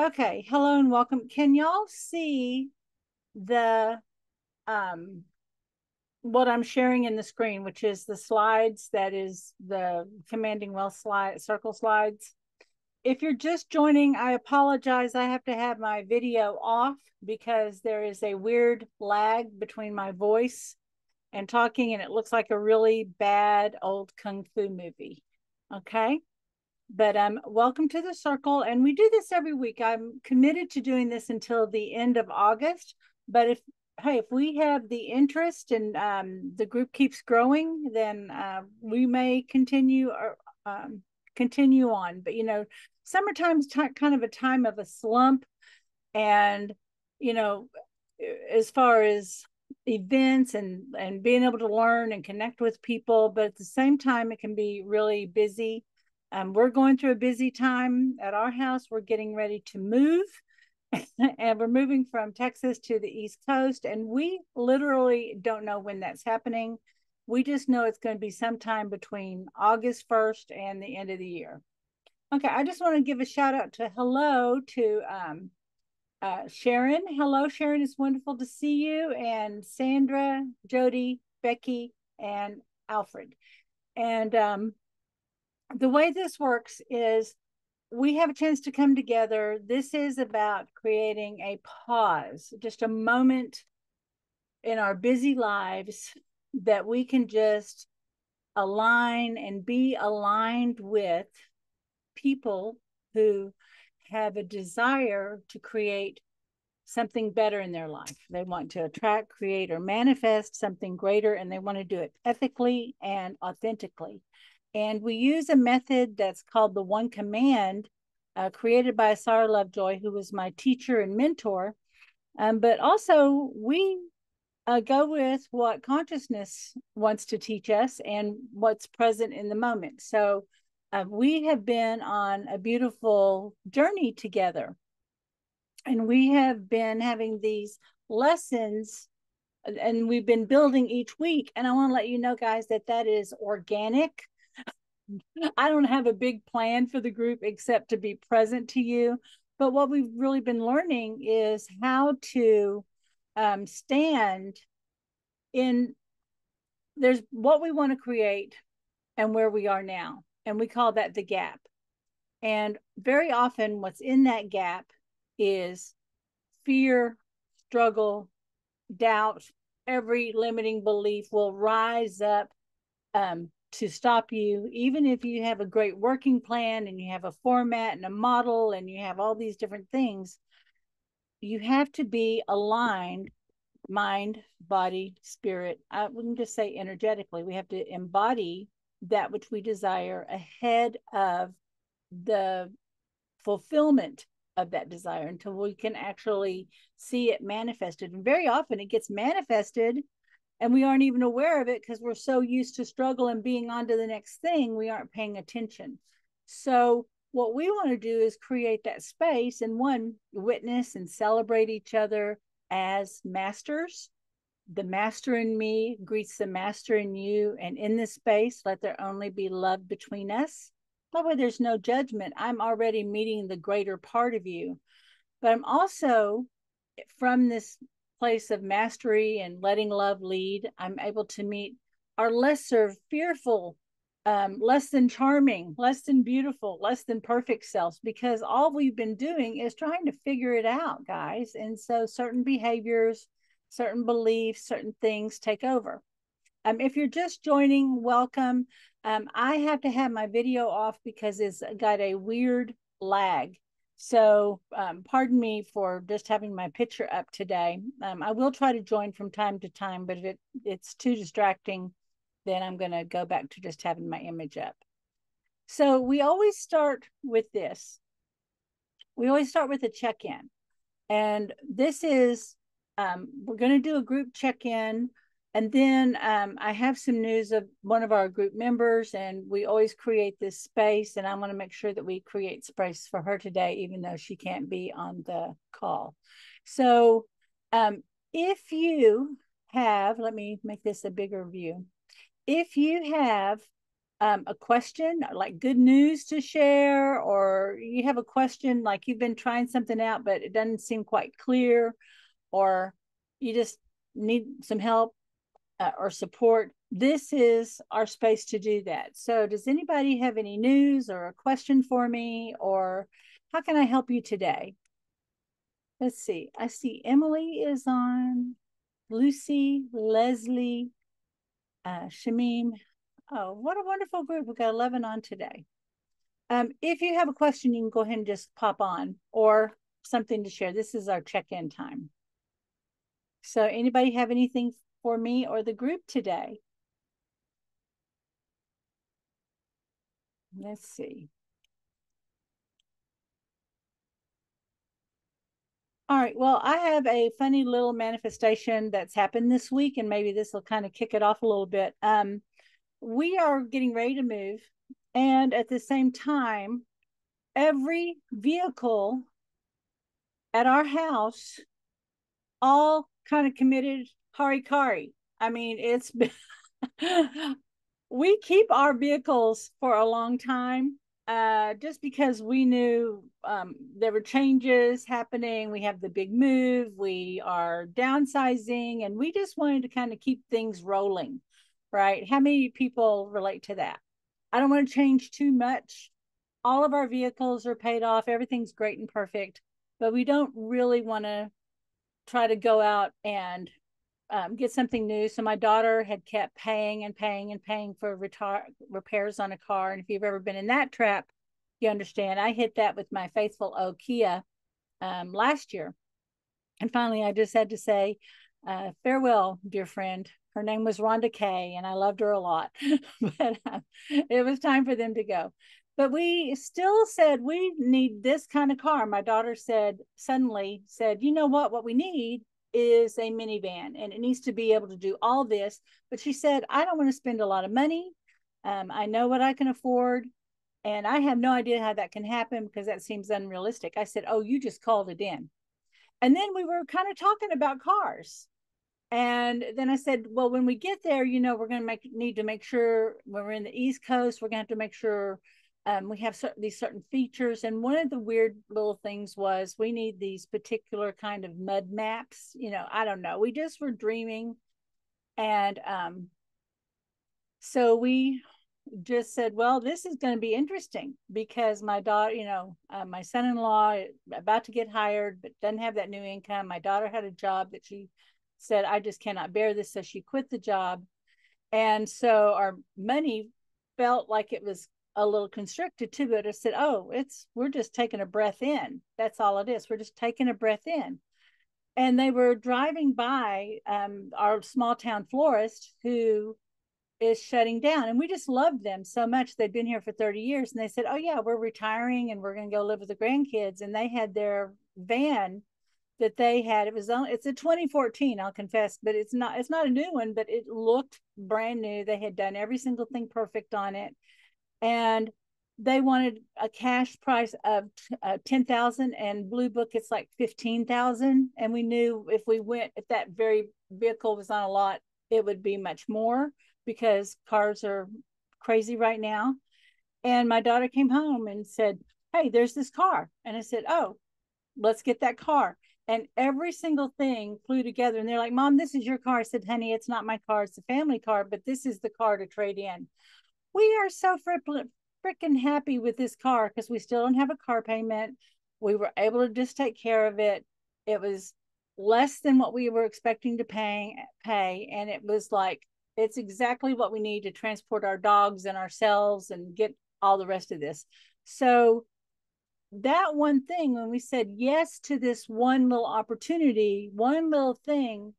Okay, hello and welcome. Can y'all see the what I'm sharing in the screen, which is the slides, that is the Commanding Wealth Circle slides? If you're just joining, I apologize. I have to have my video off because there is a weird lag between my voice and talking, and it looks like a really bad old Kung Fu movie, okay? But welcome to the circle, and we do this every week. I'm committed to doing this until the end of August, but if we have the interest and the group keeps growing, then we may continue or continue on. But you know, summertime's kind of a time of a slump, and you know, as far as events and being able to learn and connect with people, but at the same time, it can be really busy. We're going through a busy time at our house. We're getting ready to move, and we're moving from Texas to the East Coast, and we literally don't know when that's happening. We just know it's going to be sometime between August 1st and the end of the year. Okay, I just want to give a shout out to Sharon. Hello, Sharon. It's wonderful to see you, and Sandra, Jody, Becky, and Alfred. And the way this works is we have a chance to come together. This is about creating a pause, just a moment in our busy lives that we can just align and be aligned with people who have a desire to create something better in their life. They want to attract, create, or manifest something greater, and they want to do it ethically and authentically. And we use a method that's called the One Command, created by Asara Lovejoy, who was my teacher and mentor. But also, we go with what consciousness wants to teach us and what's present in the moment. So we have been on a beautiful journey together. And we have been having these lessons, and we've been building each week. And I want to let you know, guys, that that is organic. I don't have a big plan for the group except to be present to you. But what we've really been learning is how to stand in there's what we want to create and where we are now. And we call that the gap. And very often what's in that gap is fear, struggle, doubt. Every limiting belief will rise up to stop you, even if you have a great working plan and you have a format and a model and you have all these different things. You have to be aligned, mind, body, spirit. I wouldn't just say energetically. We have to embody that which we desire ahead of the fulfillment of that desire until we can actually see it manifested. And very often it gets manifested and we aren't even aware of it because we're so used to struggle and being on to the next thing, we aren't paying attention. So what we want to do is create that space and one, witness and celebrate each other as masters. The master in me greets the master in you, and in this space, let there only be love between us. That way there's no judgment. I'm already meeting the greater part of you, but I'm also from this place of mastery and letting love lead, I'm able to meet our lesser, fearful, less than charming, less than beautiful, less than perfect selves, because all we've been doing is trying to figure it out, guys. And so certain behaviors, certain beliefs, certain things take over. If you're just joining, welcome. I have to have my video off because it's got a weird lag. So pardon me for just having my picture up today. I will try to join from time to time, but if it's too distracting, then I'm going to go back to just having my image up. So we always start with this. We always start with a check-in. And this is, we're going to do a group check-in. And then I have some news of one of our group members, and we always create this space, and I want to make sure that we create space for her today, even though she can't be on the call. So if you have, let me make this a bigger view. If you have a question, like good news to share, or you you have a question, like you've been trying something out, but it doesn't seem quite clear, or you just need some help or support, this is our space to do that. So does anybody have any news or a question for me, or how can I help you today? Let's see. I see Emily is on, Lucy, Leslie, Shamim. Oh, what a wonderful group. We've got 11 on today. If you have a question, you can go ahead and just pop on or something to share. This is our check-in time. So anybody have anything for me or the group today? Let's see. All right, well, I have a funny little manifestation that's happened this week, and maybe this will kind of kick it off a little bit. We are getting ready to move, and at the same time, every vehicle at our house all kind of committed hari-kari. I mean, it's been we keep our vehicles for a long time just because we knew there were changes happening. We have the big move, we are downsizing, and we just wanted to kind of keep things rolling, right? How many people relate to that? I don't want to change too much. All of our vehicles are paid off. Everything's great and perfect, but we don't really want to try to go out and get something new. So my daughter had kept paying and paying and paying for repairs on a car. And if you've ever been in that trap, you understand. I hit that with my faithful old Kia last year. And finally, I just had to say, farewell, dear friend. Her name was Rhonda Kay, and I loved her a lot. But it was time for them to go. But we still said, we need this kind of car. My daughter said, suddenly said, you know what we need is a minivan, and it needs to be able to do all this. But she said, I don't want to spend a lot of money. I know what I can afford, and I have no idea how that can happen because that seems unrealistic. I said, oh, you just called it in. And then we were kind of talking about cars. And then I said, well, when we get there, you know, we're going to need to make sure when we're in the East Coast, we're going to have to make sure we have these certain features. And one of the weird little things was we need these particular kind of mud maps. You know, I don't know. We just were dreaming. And so we just said, well, this is going to be interesting because my daughter, you know, my son-in-law about to get hired, but doesn't have that new income. My daughter had a job that she said, I just cannot bear this. So she quit the job. And so our money felt like it was a little constricted too, but I said, oh, we're just taking a breath in. That's all it is. We're just taking a breath in. And they were driving by our small town florist who is shutting down. And we just loved them so much. They'd been here for 30 years. And they said, oh yeah, we're retiring and we're going to go live with the grandkids. And they had their van that they had. It's a 2014, I'll confess, but it's not a new one, but it looked brand new. They had done every single thing perfect on it. And they wanted a cash price of $10,000, and Blue Book, it's like $15,000. And we knew if that very vehicle was on a lot, it would be much more because cars are crazy right now. And my daughter came home and said, hey, there's this car. And I said, oh, let's get that car. And every single thing flew together. And they're like, Mom, this is your car. I said, honey, it's not my car. It's a family car, but this is the car to trade in. We are so freaking happy with this car because we still don't have a car payment. We were able to just take care of it. It was less than what we were expecting to pay. And it was like, it's exactly what we need to transport our dogs and ourselves and get all the rest of this. So that one thing, when we said yes to this one little opportunity, one little thing,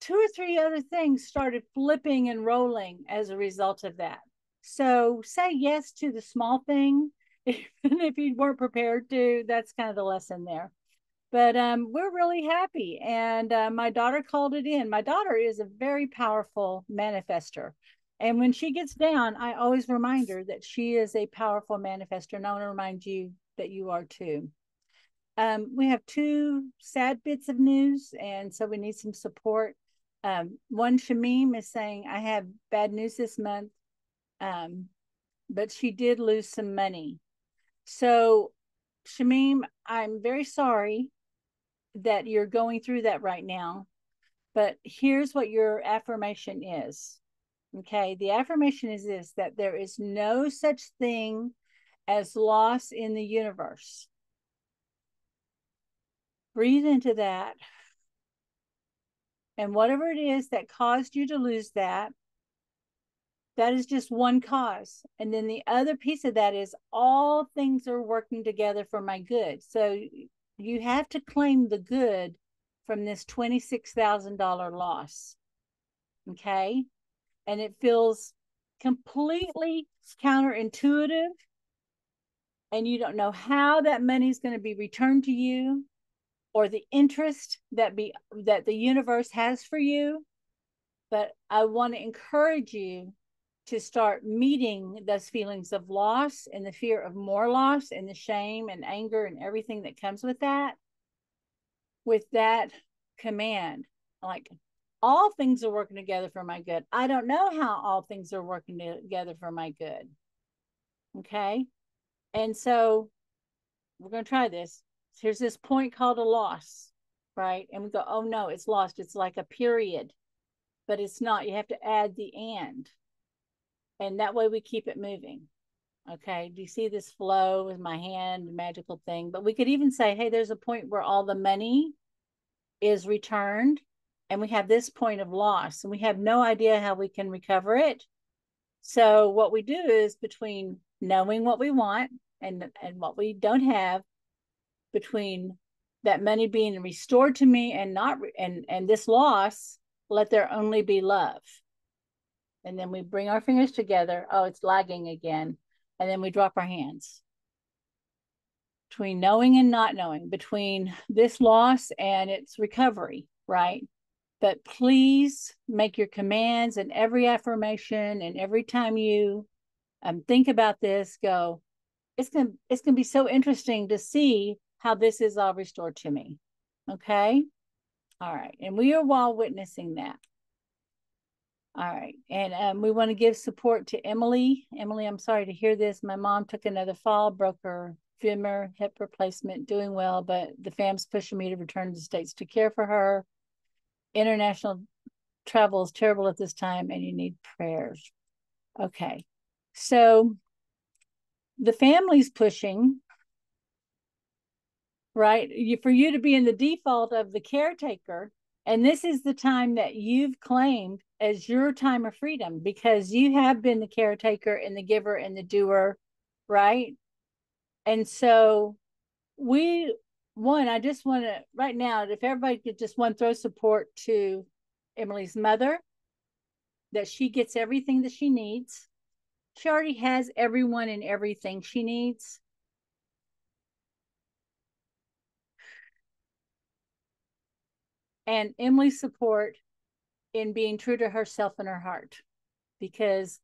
two or three other things started flipping and rolling as a result of that. So say yes to the small thing, even if you weren't prepared to. That's kind of the lesson there. But we're really happy. And my daughter called it in. My daughter is a very powerful manifester. And when she gets down, I always remind her that she is a powerful manifester. And I want to remind you that you are too. We have two sad bits of news. And so we need some support. One, Shamim is saying, I have bad news this month, but she did lose some money. So Shamim, I'm very sorry that you're going through that right now, but here's what your affirmation is. Okay, the affirmation is this, that there is no such thing as loss in the universe. Breathe into that. And whatever it is that caused you to lose that, that is just one cause. And then the other piece of that is all things are working together for my good. So you have to claim the good from this $26,000 loss. Okay? And it feels completely counterintuitive. And you don't know how that money is going to be returned to you, or the interest that the universe has for you. But I want to encourage you to start meeting those feelings of loss and the fear of more loss and the shame and anger and everything that comes with that command. Like, all things are working together for my good. I don't know how all things are working together for my good. Okay? And so we're going to try this. Here's this point called a loss, right? And we go, oh no, it's lost. It's like a period, but it's not. You have to add the and. And that way we keep it moving. Okay, do you see this flow with my hand, magical thing? But we could even say, hey, there's a point where all the money is returned, and we have this point of loss, and we have no idea how we can recover it. So what we do is, between knowing what we want and what we don't have, between that money being restored to me and not and this loss, let there only be love. And then we bring our fingers together. Oh, it's lagging again. And then we drop our hands. Between knowing and not knowing, between this loss and its recovery, right? But please make your commands and every affirmation, and every time you think about this, go, it's gonna be so interesting to see how this is all restored to me. Okay? All right. And we are while witnessing that. All right. And we want to give support to Emily. Emily, I'm sorry to hear this. My mom took another fall, broke her femur, hip replacement, doing well, but the fam's pushing me to return to the States to care for her. International travel is terrible at this time, and you need prayers. Okay. So the family's pushing, right? For you to be in the default of the caretaker. And this is the time that you've claimed as your time of freedom, because you have been the caretaker and the giver and the doer, right? And so I just want to, right now, if everybody could just throw support to Emily's mother, that she gets everything that she needs. She already has everyone and everything she needs. And Emily's support in being true to herself and her heart, because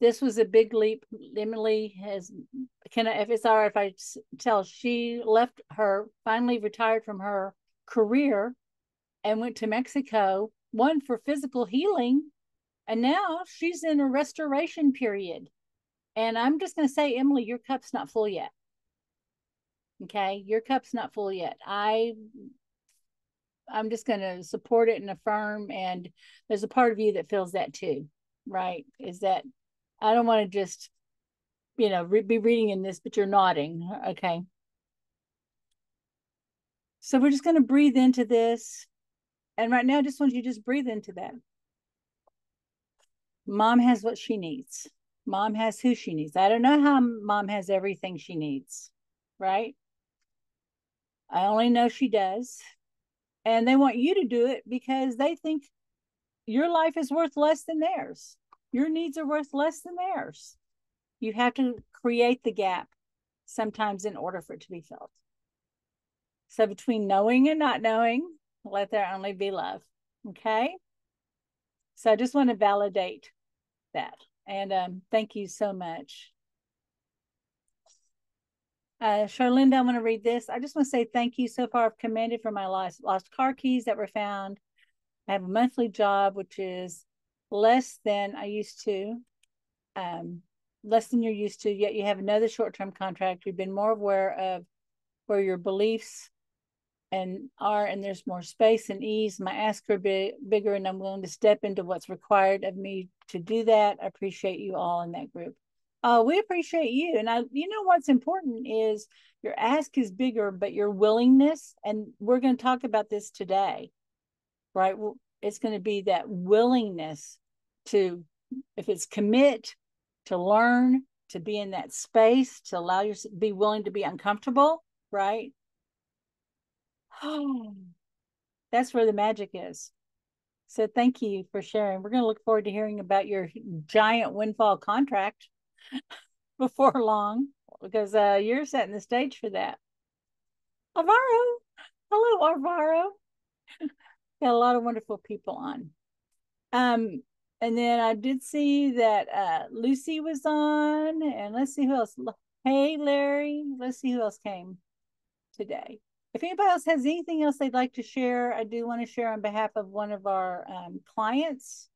this was a big leap. Emily has, if it's all right if I tell, she left her, finally retired from her career and went to Mexico, one for physical healing. And now she's in a restoration period. And I'm just going to say, Emily, your cup's not full yet. Okay, your cup's not full yet. I'm just going to support it and affirm. And there's a part of you that feels that too, right? Is that I don't want to just, be reading in this, but you're nodding. Okay. So we're just going to breathe into this. And right now, I just want you to just breathe into that. Mom has what she needs. Mom has who she needs. I don't know how Mom has everything she needs, right? I only know she does. And they want you to do it because they think your life is worth less than theirs. Your needs are worth less than theirs. You have to create the gap sometimes in order for it to be filled. So between knowing and not knowing, let there only be love. Okay? So I just want to validate that. And thank you so much. Charlinda, I want to read this. I just want to say thank you. So far, I've commanded for my lost car keys that were found. I have a monthly job, which is less than I used to, less than you're used to, yet you have another short-term contract. We've been more aware of where your beliefs and there's more space and ease. My asks are bigger, and I'm willing to step into what's required of me to do that. I appreciate you all in that group. We appreciate you. And you know, what's important is your ask is bigger, but your willingness, and we're going to talk about this today, right? Well, it's going to be that willingness to, if it's commit, to learn, to be in that space, to allow yourself, be willing to be uncomfortable, right? Oh, that's where the magic is. So thank you for sharing. We're going to look forward to hearing about your giant windfall contract before long, because you're setting the stage for that. Alvaro. Hello, Alvaro. Got a lot of wonderful people on. And then I did see that Lucy was on, and let's see who else. Hey, Larry. Let's see who else came today. If anybody else has anything else they'd like to share, I do want to share on behalf of one of our clients,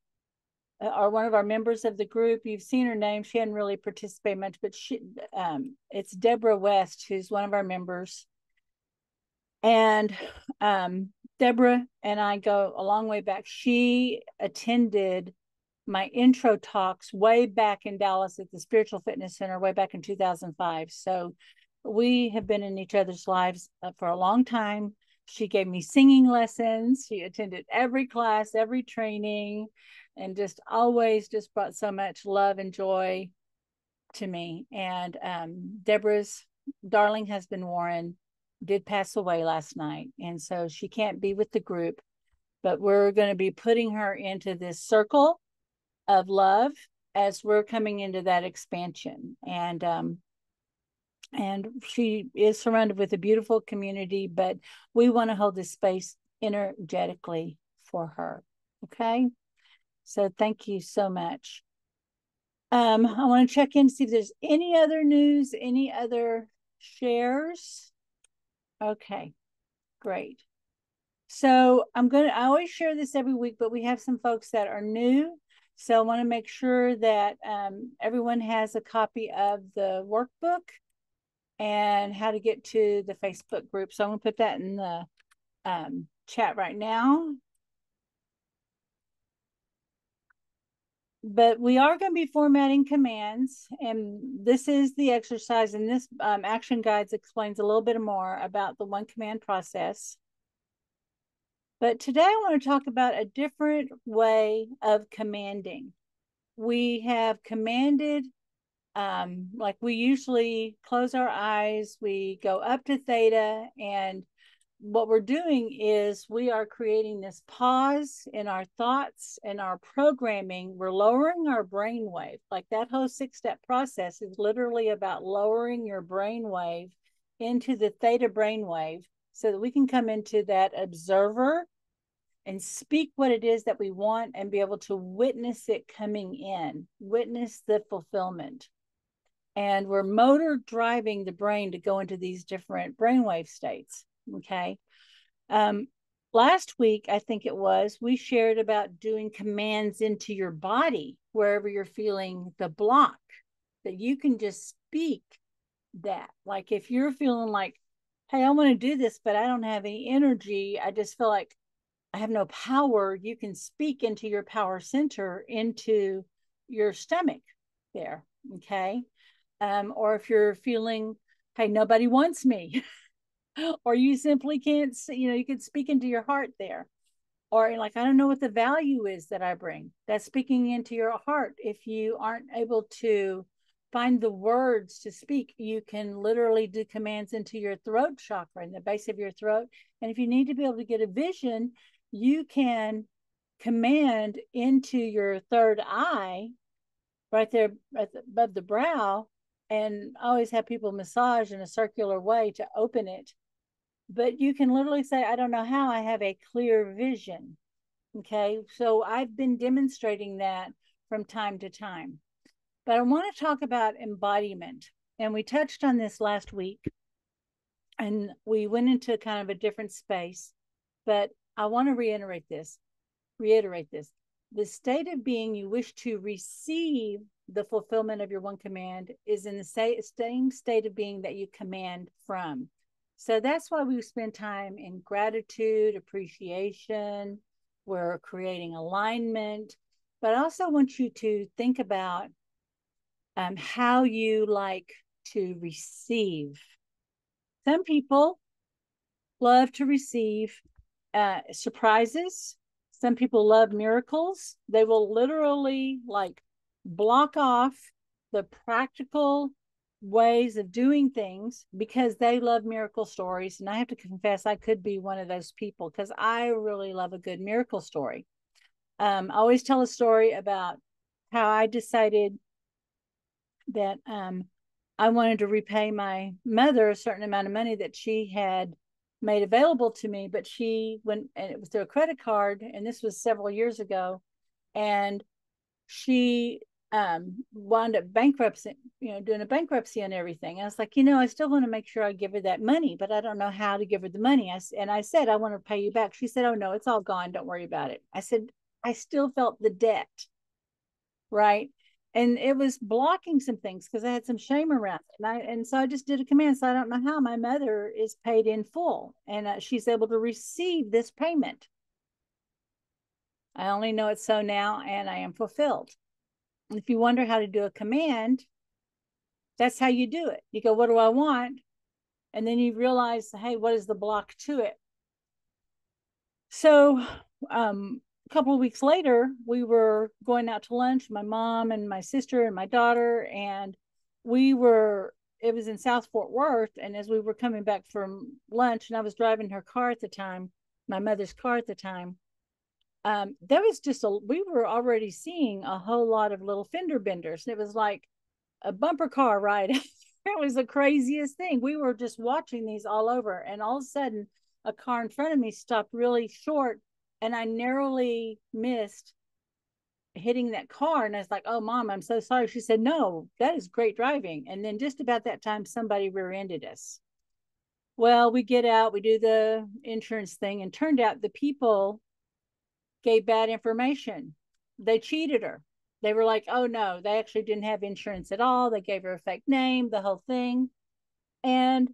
or one of our members of the group. You've seen her name. She hadn't really participated much, but she, it's Deborah West, who's one of our members. And Deborah and I go a long way back. She attended my intro talks way back in Dallas at the Spiritual Fitness Center way back in 2005. So we have been in each other's lives for a long time. She gave me singing lessons. She attended every class, every training, and just always just brought so much love and joy to me. And Deborah's darling husband, Warren, did pass away last night. And so she can't be with the group, but we're going to be putting her into this circle of love as we're coming into that expansion. And she is surrounded with a beautiful community, but we want to hold this space energetically for her. Okay. So thank you so much. I want to check in to see if there's any other news, any other shares. Okay, great. So I always share this every week, but we have some folks that are new. So I want to make sure that everyone has a copy of the workbook and how to get to the Facebook group. So I'm going to put that in the chat right now. But we are going to be formatting commands, and this is the exercise, and this action guides explains a little bit more about the one command process. But today I want to talk about a different way of commanding. We have commanded, like we usually close our eyes, we go up to theta, and what we're doing is we are creating this pause in our thoughts and our programming. We're lowering our brainwave. Like that whole 6-step process is literally about lowering your brainwave into the theta brainwave so that we can come into that observer and speak what it is that we want and be able to witness it coming in, witness the fulfillment. And we're motor driving the brain to go into these different brainwave states. Okay. Last week, I think it was, we shared about doing commands into your body, wherever you're feeling the block, that you can just speak that. Like if you're feeling like, hey, I want to do this, but I don't have any energy. I just feel like I have no power. You can speak into your power center, into your stomach there. Okay. Or if you're feeling, hey, nobody wants me. Or you simply can't see, you know, you could speak into your heart there. Or like, I don't know what the value is that I bring. That's speaking into your heart. If you aren't able to find the words to speak, you can literally do commands into your throat chakra, in the base of your throat. And if you need to be able to get a vision, you can command into your third eye, right there above the brow. And I always have people massage in a circular way to open it. But you can literally say, I don't know how, I have a clear vision. Okay, so I've been demonstrating that from time to time. But I want to talk about embodiment. And we touched on this last week. And we went into kind of a different space. But I want to reiterate this. The state of being you wish to receive the fulfillment of your one command is in the same state of being that you command from. So that's why we spend time in gratitude, appreciation. We're creating alignment. But I also want you to think about how you like to receive. Some people love to receive surprises. Some people love miracles. They will literally like block off the practical ways of doing things because they love miracle stories. And I have to confess, I could be one of those people because I really love a good miracle story. I always tell a story about how I decided that I wanted to repay my mother a certain amount of money that she had made available to me, but she went, and it was through a credit card, and this was several years ago, and she wound up bankruptcy, doing a bankruptcy and everything. And I was like, I still want to make sure I give her that money, but I don't know how to give her the money. I said, I want to pay you back. She said, oh no, it's all gone. Don't worry about it. I said, I still felt the debt, right? And it was blocking some things because I had some shame around it. And so I just did a command. So I don't know how my mother is paid in full and she's able to receive this payment. I only know it so now, and I am fulfilled. And if you wonder how to do a command, that's how you do it. You go, what do I want? And then you realize, hey, what is the block to it? So, a couple of weeks later, we were going out to lunch, my mom and my sister and my daughter, and it was in South Fort Worth. And as we were coming back from lunch, and I was driving her car at the time, my mother's car at the time, there was just we were already seeing a whole lot of little fender benders. And it was like a bumper car ride. It was the craziest thing. We were just watching these all over. And all of a sudden, a car in front of me stopped really short. And I narrowly missed hitting that car. And I was like, oh, Mom, I'm so sorry. She said, no, that is great driving. And then just about that time, somebody rear-ended us. Well, we get out, we do the insurance thing. And turned out the people gave bad information. They cheated her. They were like, oh, no, they actually didn't have insurance at all. They gave her a fake name, the whole thing. And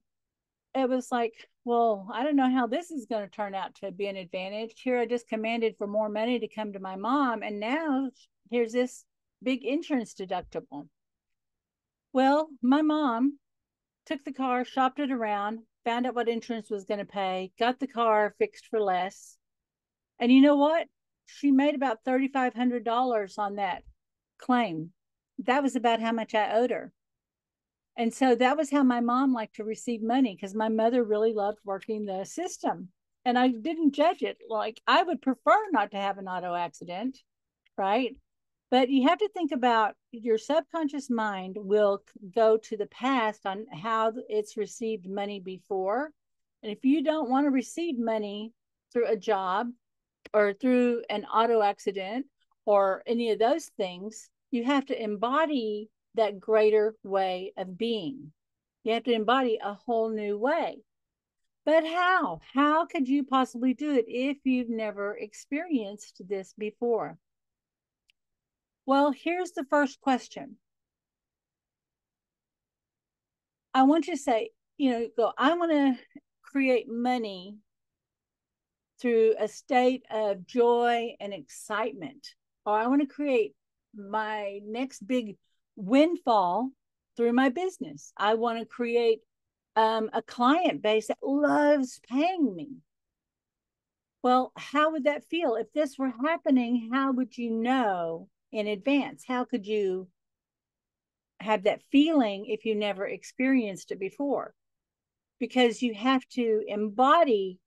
it was like, well, I don't know how this is going to turn out to be an advantage. Here I just commanded for more money to come to my mom. And now here's this big insurance deductible. Well, my mom took the car, shopped it around, found out what insurance was going to pay, got the car fixed for less. And you know what? She made about $3,500 on that claim. That was about how much I owed her. And so that was how my mom liked to receive money, because my mother really loved working the system. And I didn't judge it. Like, I would prefer not to have an auto accident, right? But you have to think about your subconscious mind will go to the past on how it's received money before. And if you don't want to receive money through a job or through an auto accident or any of those things, you have to embody that greater way of being. You have to embody a whole new way. But how could you possibly do it if you've never experienced this before? Well, here's the first question. I want you to say, I want to create money through a state of joy and excitement, or I want to create my next big windfall through my business. I want to create a client base that loves paying me. Well, how would that feel? If this were happening, how would you know in advance? How could you have that feeling if you never experienced it before? Because you have to embody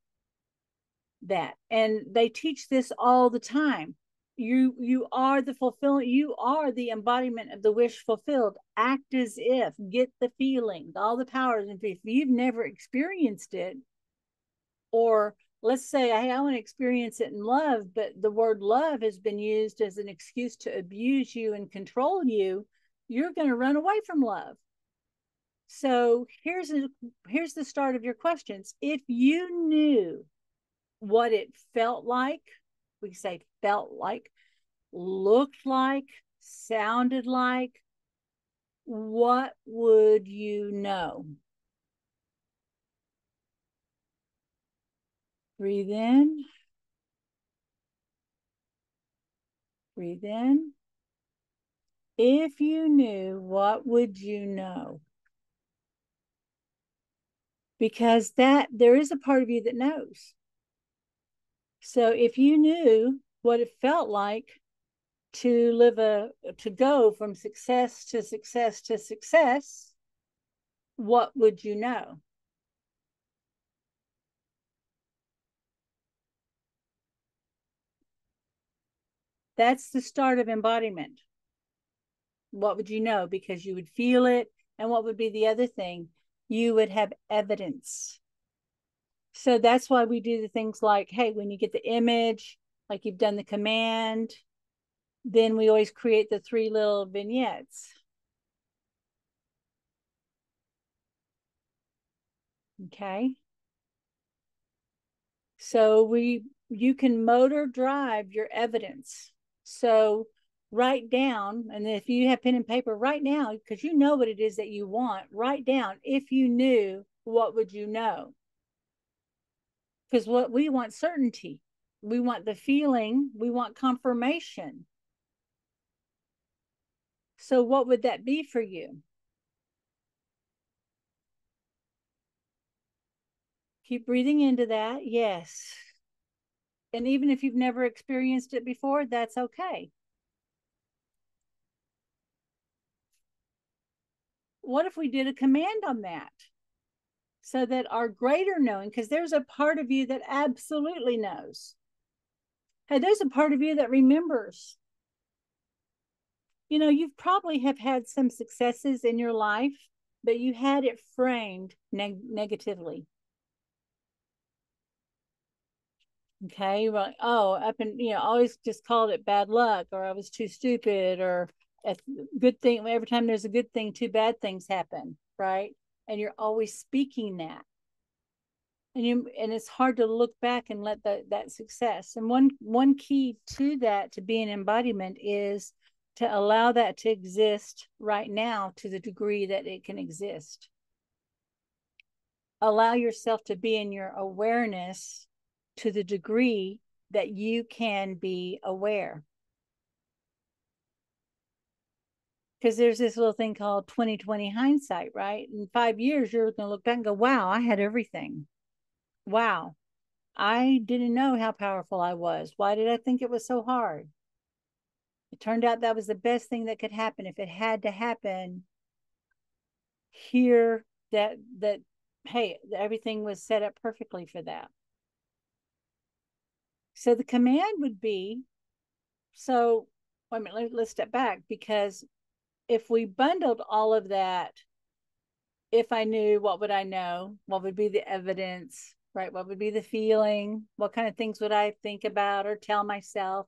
that. And they teach this all the time. You are the fulfillment. You are the embodiment of the wish fulfilled. Act as if. Get the feeling. All the powers. And if you've never experienced it, or let's say, hey, I want to experience it in love, but the word love has been used as an excuse to abuse you and control you, you're going to run away from love. So here's the start of your questions. If you knew what it felt like, we say felt like, looked like, sounded like, what would you know? Breathe in. Breathe in. If you knew, what would you know? Because there is a part of you that knows. So if you knew what it felt like to go from success to success to success, what would you know? That's the start of embodiment. What would you know? Because you would feel it. And what would be the other thing? You would have evidence. So that's why we do the things like, hey, when you get the image, like you've done the command, then we always create the three little vignettes. Okay. So you can motor drive your evidence. So write down, and if you have pen and paper right now, because you know what it is that you want, write down, if you knew, what would you know? Because what we want, certainty. We want the feeling. We want confirmation. So what would that be for you? Keep breathing into that. Yes. And even if you've never experienced it before, that's okay. What if we did a command on that? So that our greater knowing, because there's a part of you that absolutely knows. Hey, there's a part of you that remembers. You know, you probably have had some successes in your life, but you had it framed negatively. Okay, you're like, oh, up and, you know, always just called it bad luck, or I was too stupid, or a good thing. Every time there's a good thing, two bad things happen, right? And you're always speaking that. And it's hard to look back and let that success. And one key to that, to be an embodiment, is to allow that to exist right now to the degree that it can exist. Allow yourself to be in your awareness to the degree that you can be aware. Because there's this little thing called 20/20 hindsight, right? In 5 years, you're going to look back and go, wow, I had everything. Wow, I didn't know how powerful I was. Why did I think it was so hard? It turned out that was the best thing that could happen. If it had to happen, here, that hey, everything was set up perfectly for that. So the command would be, so wait a minute, let's step back, because if we bundled all of that, if I knew, what would I know? What would be the evidence, right? What would be the feeling? What kind of things would I think about or tell myself?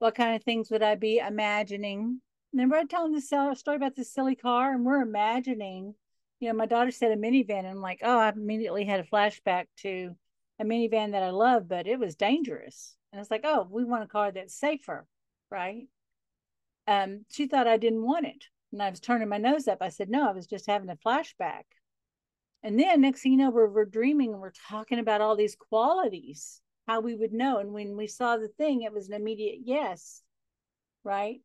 What kind of things would I be imagining? Remember I told this story about this silly car, and we're imagining, you know, my daughter said a minivan, and I'm like, oh, I immediately had a flashback to a minivan that I love, but it was dangerous. And it's like, oh, we want a car that's safer, right? She thought I didn't want it. And I was turning my nose up. I said, no, I was just having a flashback. And then next thing you know, we're dreaming, and we're talking about all these qualities, how we would know. And when we saw the thing, it was an immediate yes, right?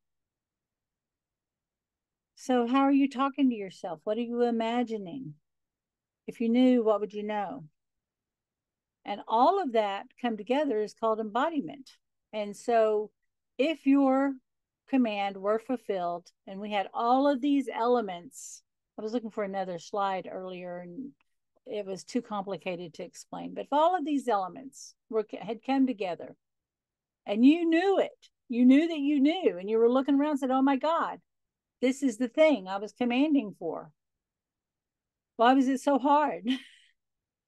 So how are you talking to yourself? What are you imagining? If you knew, what would you know? And all of that come together is called embodiment. And so if you're command were fulfilled, and we had all of these elements. I was looking for another slide earlier, and it was too complicated to explain. But if all of these elements had come together, and you knew it, you knew that you knew, and you were looking around and said, oh my God, this is the thing I was commanding for. Why was it so hard?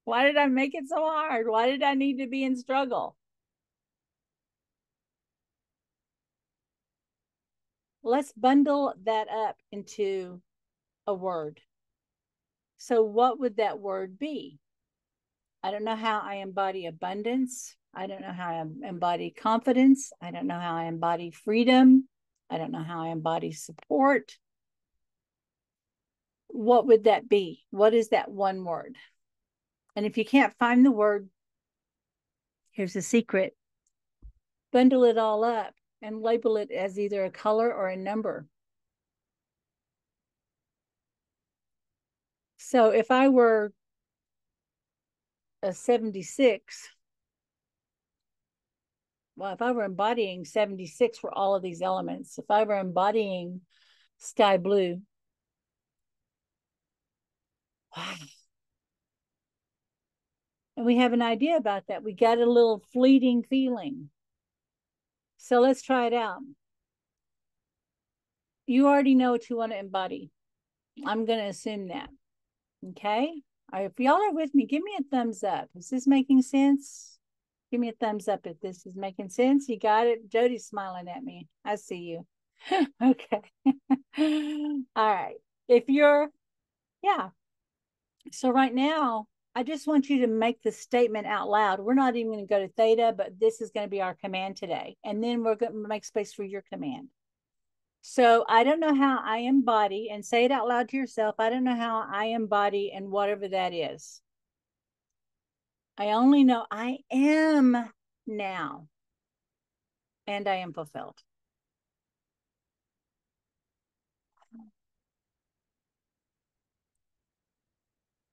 Why did I make it so hard? Why did I need to be in struggle? Let's bundle that up into a word. So what would that word be? I don't know how I embody abundance. I don't know how I embody confidence. I don't know how I embody freedom. I don't know how I embody support. What would that be? What is that one word? And if you can't find the word, here's a secret. Bundle it all up and label it as either a color or a number. So if I were a 76, well, if I were embodying 76 were all of these elements. If I were embodying sky blue, wow. And we have an idea about that. We got a little fleeting feeling. So let's try it out. You already know what you want to embody. I'm going to assume that. Okay? All right, if y'all are with me, give me a thumbs up. Is this making sense? Give me a thumbs up if this is making sense. You got it? Jody's smiling at me. I see you. Okay. All right. If you're, yeah. So right now, I just want you to make the statement out loud. We're not even going to go to theta, but this is going to be our command today. And then we're going to make space for your command. So I don't know how I embody, and say it out loud to yourself. I don't know how I embody and whatever that is. I only know I am now, and I am fulfilled.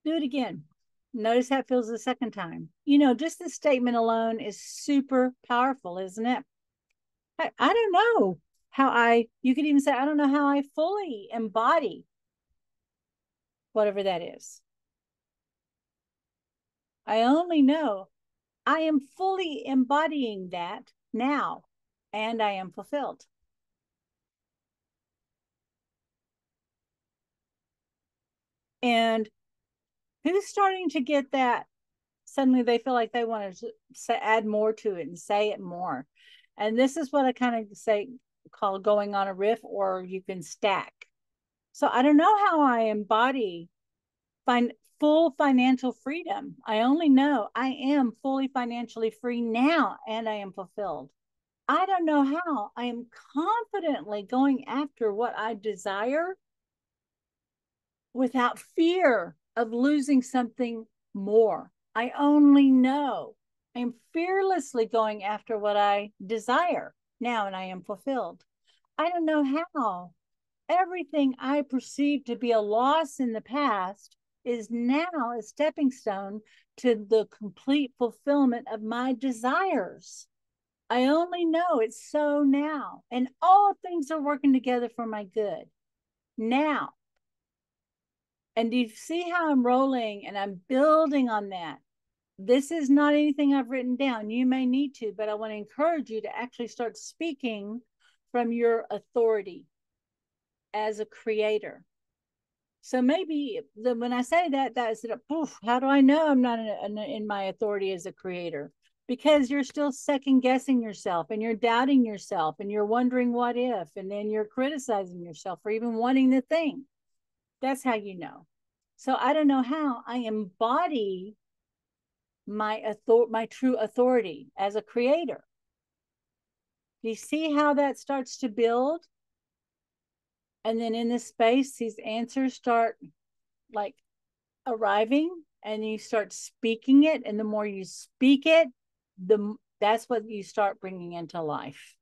Do it again. Notice how it feels the second time. You know, just this statement alone is super powerful, isn't it? I don't know how I, you could even say, I don't know how I fully embody whatever that is. I only know I am fully embodying that now, and I am fulfilled. And who's starting to get that? Suddenly they feel like they want to add more to it and say it more. And this is what I kind of say, call going on a riff, or you can stack. So I don't know how I embody full financial freedom. I only know I am fully financially free now, and I am fulfilled. I don't know how I am confidently going after what I desire without fear of losing something more. I only know I am fearlessly going after what I desire now, and I am fulfilled. I don't know how everything I perceived to be a loss in the past is now a stepping stone to the complete fulfillment of my desires. I only know it's so now, and all things are working together for my good now. And do you see how I'm rolling and I'm building on that? This is not anything I've written down. You may need to, but I want to encourage you to actually start speaking from your authority as a creator. So maybe when I say that, that's poof, how do I know I'm not in my authority as a creator? Because you're still second guessing yourself, and you're doubting yourself, and you're wondering what if, and then you're criticizing yourself for even wanting the thing. That's how you know. So I don't know how I embody my true authority as a creator. Do you see how that starts to build? And then in this space, these answers start like arriving, and you start speaking it. And the more you speak it, that's what you start bringing into life.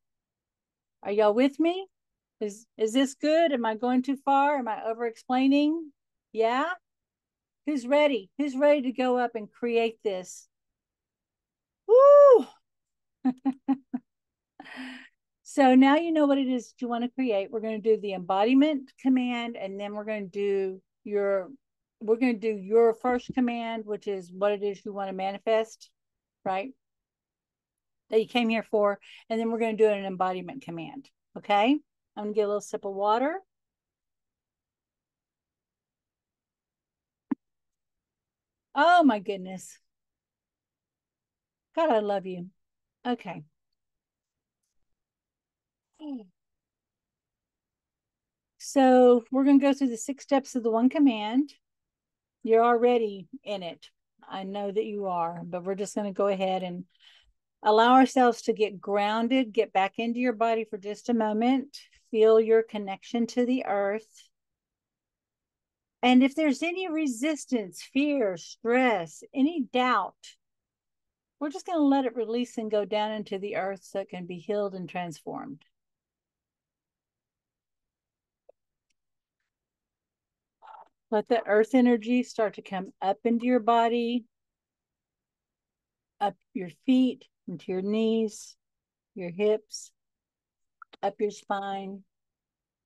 Are y'all with me? Is this good? Am I going too far? Am I over-explaining? Yeah? Who's ready? Who's ready to go up and create this? Woo! So now you know what it is that you want to create. We're going to do the embodiment command, and then we're going to do your first command, which is what it is you want to manifest, right? That you came here for. And then we're going to do an embodiment command. Okay? I'm going to get a little sip of water. Oh, my goodness. God, I love you. Okay. So we're going to go through the 6 steps of the One Command. You're already in it. I know that you are, but we're just going to go ahead and allow ourselves to get grounded, get back into your body for just a moment. Feel your connection to the earth. And if there's any resistance, fear, stress, any doubt, we're just going to let it release and go down into the earth so it can be healed and transformed. Let the earth energy start to come up into your body, up your feet, into your knees, your hips, up your spine,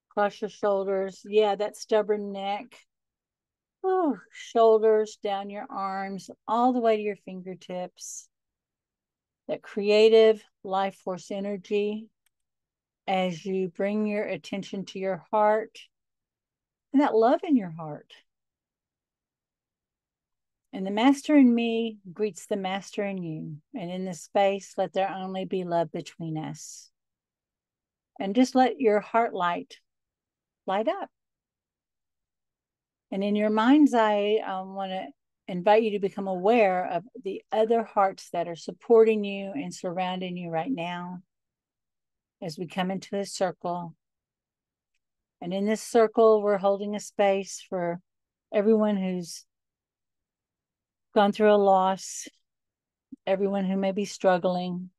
across your shoulders. Yeah, that stubborn neck. Ooh, shoulders, down your arms, all the way to your fingertips. That creative life force energy as you bring your attention to your heart and that love in your heart. And the master in me greets the master in you. And in this space, let there only be love between us. And just let your heart light up. And in your mind's eye, I want to invite you to become aware of the other hearts that are supporting you and surrounding you right now as we come into a circle. And in this circle, we're holding a space for everyone who's gone through a loss, everyone who may be struggling,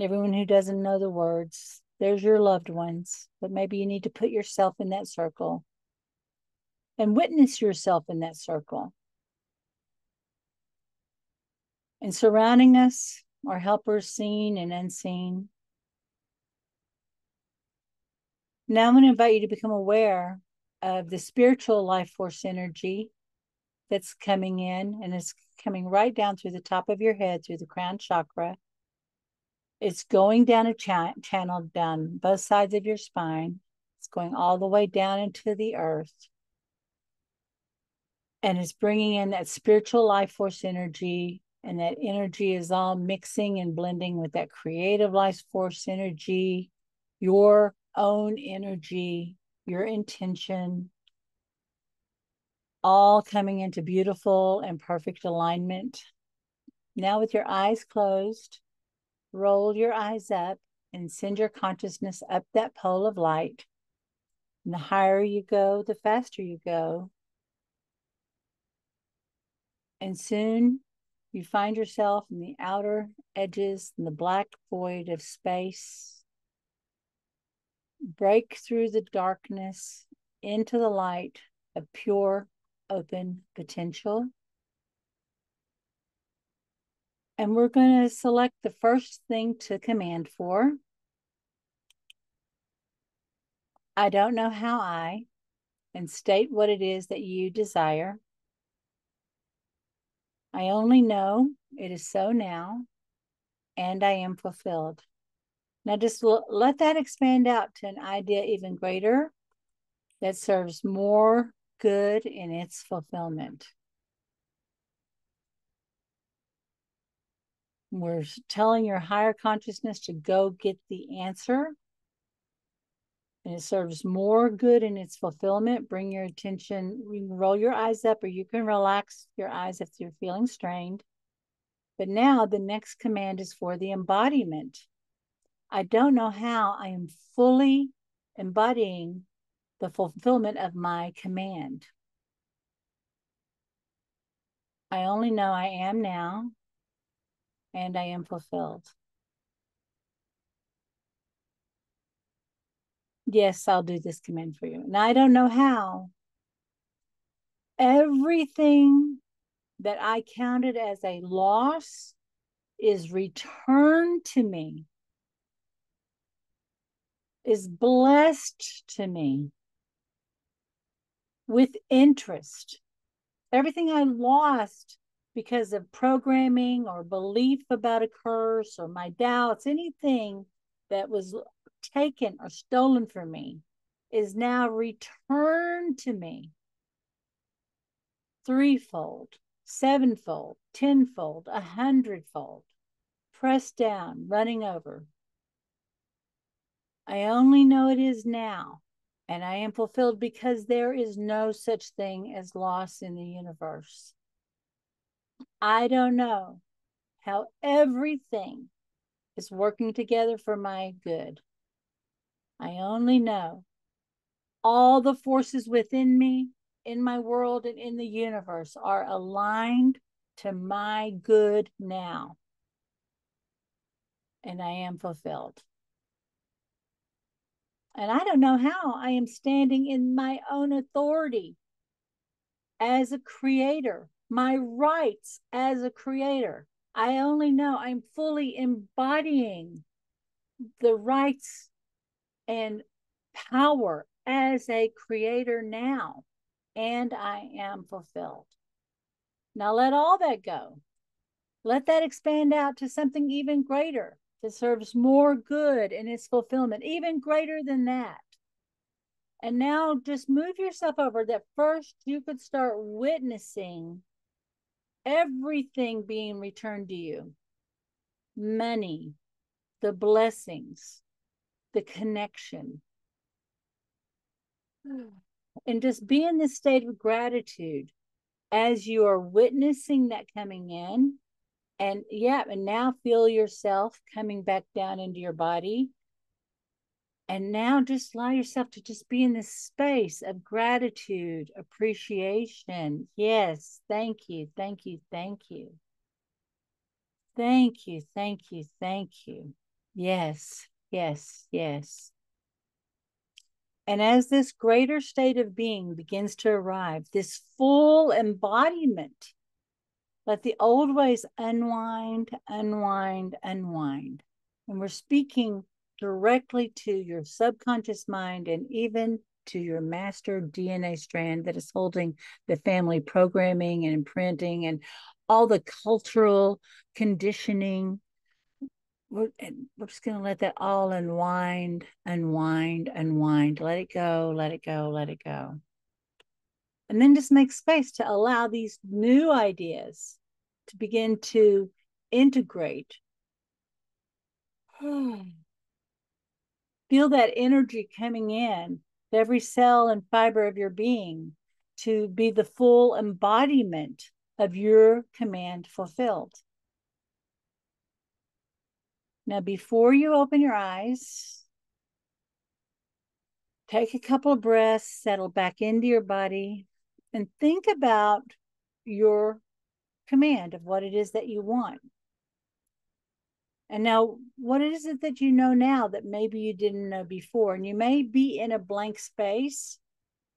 everyone who doesn't know the words. There's your loved ones, but maybe you need to put yourself in that circle and witness yourself in that circle. And surrounding us are helpers seen and unseen. Now I'm going to invite you to become aware of the spiritual life force energy that's coming in, and it's coming right down through the top of your head, through the crown chakra. It's going down a channel down both sides of your spine. It's going all the way down into the earth. And it's bringing in that spiritual life force energy, and that energy is all mixing and blending with that creative life force energy, your own energy, your intention, all coming into beautiful and perfect alignment. Now with your eyes closed, roll your eyes up and send your consciousness up that pole of light. And the higher you go, the faster you go. And soon you find yourself in the outer edges, in the black void of space. Break through the darkness into the light of pure, open potential. And we're going to select the first thing to command for. I don't know how I, and state what it is that you desire. I only know it is so now, and I am fulfilled. Now just let that expand out to an idea even greater that serves more good in its fulfillment. We're telling your higher consciousness to go get the answer. And it serves more good in its fulfillment. Bring your attention, you can roll your eyes up, or you can relax your eyes if you're feeling strained. But now the next command is for the embodiment. I don't know how I am fully embodying the fulfillment of my command. I only know I am now, and I am fulfilled. Yes, I'll do this command for you. And I don't know how. Everything that I counted as a loss is returned to me, is blessed to me with interest. Everything I lost because of programming or belief about a curse or my doubts, anything that was taken or stolen from me is now returned to me threefold, sevenfold, tenfold, 100-fold, pressed down, running over. I only know it is now, and I am fulfilled because there is no such thing as loss in the universe. I don't know how everything is working together for my good. I only know all the forces within me in my world and in the universe are aligned to my good now. And I am fulfilled. And I don't know how I am standing in my own authority as a creator, my rights as a creator. I only know I'm fully embodying the rights and power as a creator now, and I am fulfilled. Now let all that go. Let that expand out to something even greater that serves more good in its fulfillment, even greater than that. And now just move yourself over that first you could start witnessing everything being returned to you. Money, the blessings, the connection. And just be in this state of gratitude as you are witnessing that coming in. And yeah, and now feel yourself coming back down into your body. And now just allow yourself to just be in this space of gratitude, appreciation. Yes, thank you, thank you, thank you. Thank you, thank you, thank you. Yes, yes, yes. And as this greater state of being begins to arrive, this full embodiment, let the old ways unwind, unwind, unwind. And we're speaking directly to your subconscious mind and even to your master DNA strand that is holding the family programming and imprinting and all the cultural conditioning. We're just going to let that all unwind, unwind, unwind. Let it go, let it go, let it go. And then just make space to allow these new ideas to begin to integrate. Feel that energy coming in to every cell and fiber of your being to be the full embodiment of your command fulfilled. Now, before you open your eyes, take a couple of breaths, settle back into your body, and think about your command of what it is that you want. And now, what is it that you know now that maybe you didn't know before? And you may be in a blank space,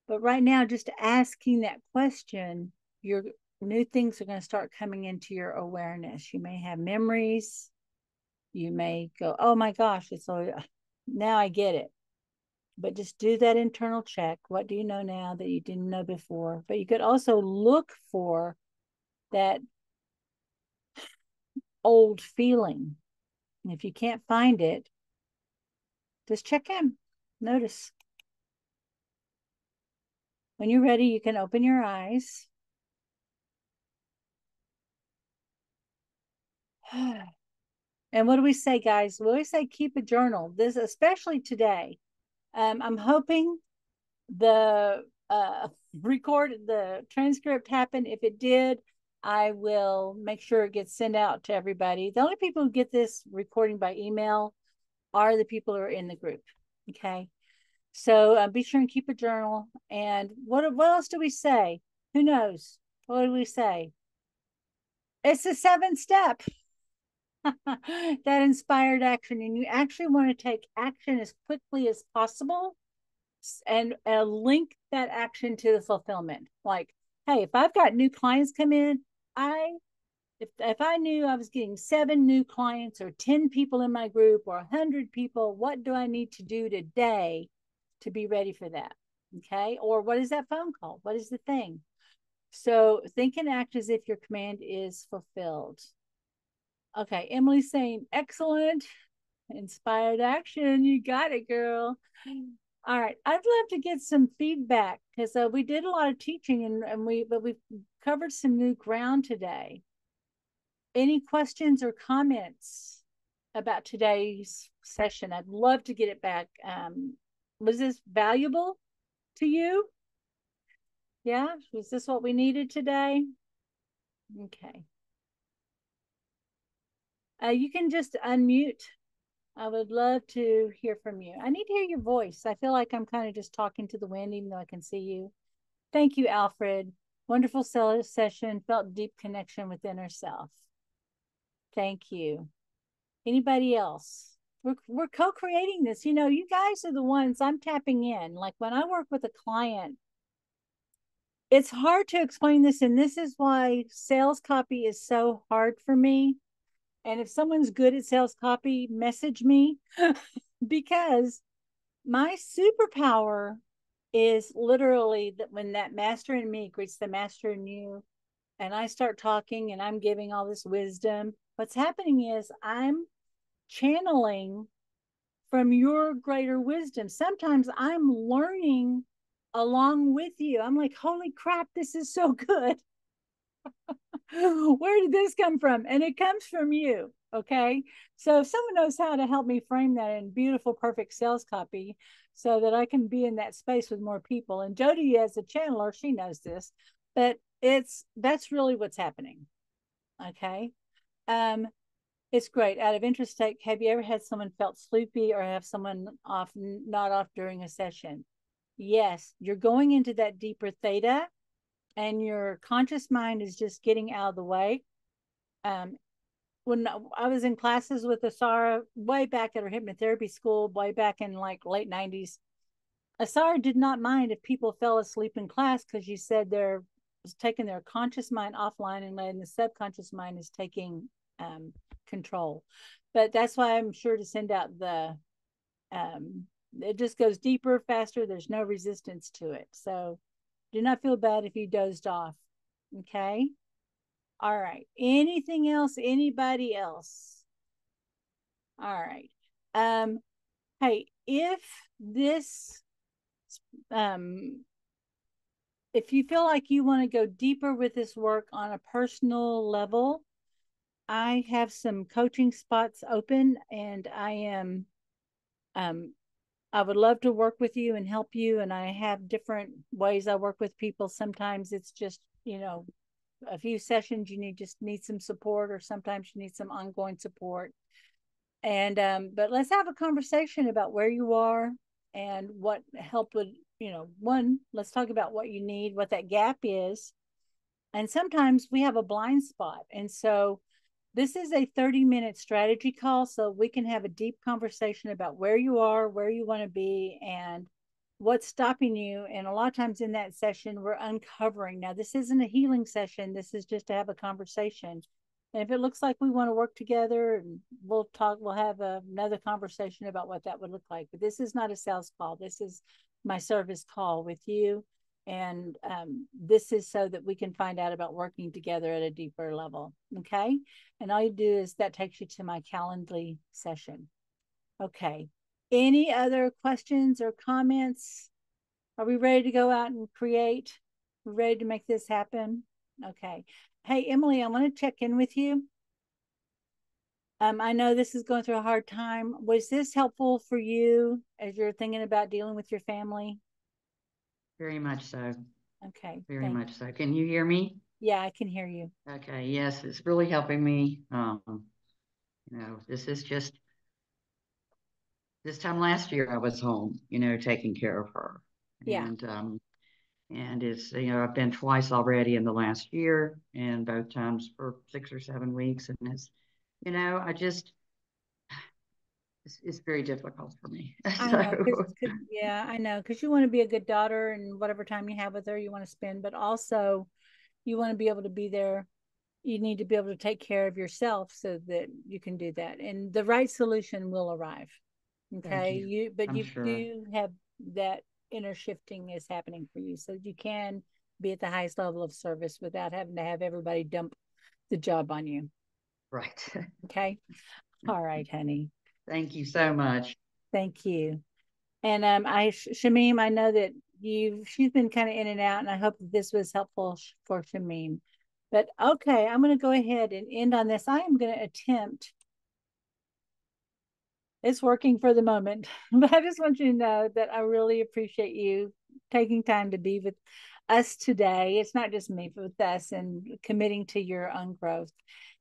but right now, just asking that question, your new things are going to start coming into your awareness. You may have memories. You may go, oh my gosh, it's all, now I get it. But just do that internal check. What do you know now that you didn't know before? But you could also look for that old feeling. And if you can't find it, just check in. Notice. When you're ready, you can open your eyes. And what do we say, guys? We always say keep a journal. This, especially today. I'm hoping the transcript happened. If it did, I will make sure it gets sent out to everybody. The only people who get this recording by email are the people who are in the group. Okay, so be sure and keep a journal. And what else do we say? Who knows? What do we say? It's the 7th step. That inspired action. And you actually want to take action as quickly as possible and link that action to the fulfillment. Like, hey, if I've got new clients come in, if I knew I was getting 7 new clients or 10 people in my group or 100 people, what do I need to do today to be ready for that? Okay. Or what is that phone call? What is the thing? So think and act as if your command is fulfilled. Okay, Emily's saying, excellent, inspired action. You got it, girl. All right, I'd love to get some feedback because we did a lot of teaching but we've covered some new ground today. Any questions or comments about today's session? I'd love to get it back. Was this valuable to you? Yeah, was this what we needed today? Okay. You can just unmute. I would love to hear from you. I need to hear your voice. I feel like I'm kind of just talking to the wind, even though I can see you. Thank you, Alfred. Wonderful session, felt deep connection with inner self. Thank you. Anybody else? We're co-creating this. You know, you guys are the ones I'm tapping in. Like when I work with a client, it's hard to explain this, and this is why sales copy is so hard for me. And if someone's good at sales copy, message me because my superpower is literally that when that master in me greets the master in you and I start talking and I'm giving all this wisdom, what's happening is I'm channeling from your greater wisdom. Sometimes I'm learning along with you. I'm like, holy crap, this is so good. Where did this come from? And it comes from you. Okay. So if someone knows how to help me frame that in beautiful, perfect sales copy so that I can be in that space with more people. And Jody as a channeler, she knows this, but that's really what's happening. Okay. It's great. Out of interest, have you ever had someone felt sleepy or have someone not off during a session? Yes. You're going into that deeper theta and your conscious mind is just getting out of the way. When I was in classes with Asara way back at her hypnotherapy school, way back in like late 90s, Asara did not mind if people fell asleep in class because she said they're taking their conscious mind offline and letting the subconscious mind is taking control. But that's why I'm sure to send out the, it just goes deeper, faster. There's no resistance to it. So do not feel bad if you dozed off. Okay. All right. Anything else? Anybody else? All right. Hey, if you feel like you want to go deeper with this work on a personal level, I have some coaching spots open and I would love to work with you and help you. And I have different ways I work with people. Sometimes it's just, you know, a few sessions you just need some support, or sometimes you need some ongoing support. And but let's have a conversation about where you are and what help would, you know, one, let's talk about what you need, what that gap is. And sometimes we have a blind spot. And so this is a 30-minute strategy call, so we can have a deep conversation about where you are, where you want to be, and what's stopping you. And a lot of times in that session, we're uncovering. Now, this isn't a healing session. This is just to have a conversation. And if it looks like we want to work together, we'll talk, we'll have another conversation about what that would look like. But this is not a sales call. This is my service call with you. And this is so that we can find out about working together at a deeper level. Okay. And all you do is that takes you to my Calendly session. Okay. Any other questions or comments? Are we ready to go out and create? We're ready to make this happen? Okay. Hey, Emily, I want to check in with you. I know this is going through a hard time. Was this helpful for you as you're thinking about dealing with your family? Very much so. Okay. Very much so. Can you hear me? Yeah, I can hear you. Okay. Yes, it's really helping me. You know, this is just, this time last year, I was home, you know, taking care of her. Yeah. And it's, you know, I've been twice already in the last year, and both times for 6 or 7 weeks. And it's, you know, I just, it's very difficult for me. I know, yeah, I know. Because you want to be a good daughter, and whatever time you have with her, you want to spend. But also, you want to be able to be there. You need to be able to take care of yourself so that you can do that. And the right solution will arrive. Okay, you but you do have that inner shifting is happening for you, so you can be at the highest level of service without having to have everybody dump the job on you. Right. Okay. All right, honey. Thank you so much. Thank you. And Shamim, I know that she's been kind of in and out, and I hope that this was helpful for Shamim. But okay, I'm going to go ahead and end on this. I am going to attempt. It's working for the moment, but I just want you to know that I really appreciate you taking time to be with us today. It's not just me, but with us, and committing to your own growth.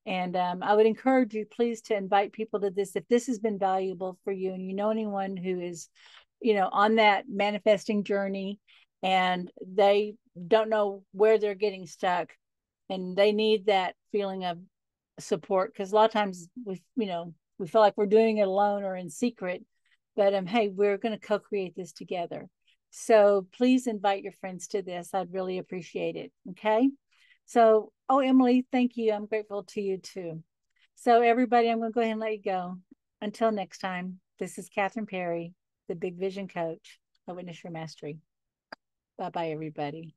And I would encourage you, please, to invite people to this. If this has been valuable for you and you know anyone who is, you know, on that manifesting journey and they don't know where they're getting stuck, and they need that feeling of support, because a lot of times we feel like we're doing it alone or in secret, but hey, we're going to co-create this together. So please invite your friends to this. I'd really appreciate it. Okay. So, oh, Emily, thank you. I'm grateful to you too. So everybody, I'm going to go ahead and let you go. Until next time, this is Kathryn Perry, the Big Vision Coach, I Witness Your Mastery. Bye-bye, everybody.